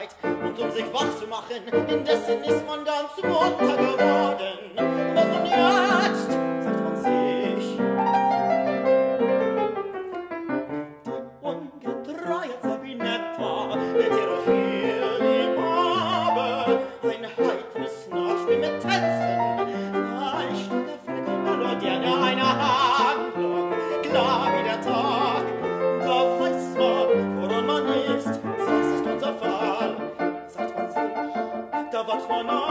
Zeit. Und sich wach zu machen, indessen ist man dann zu munter geworden. Was nun jetzt, sagt man sich. Die ungetreue Sabinetta wird ihre Feeling haben. Ein heiteres Nachspiel mit Tänzen, leichter Flick und Melodien einer Handlung. Klar wie der Tag, da weiß man, woran man ist. Das ist unser Fall. What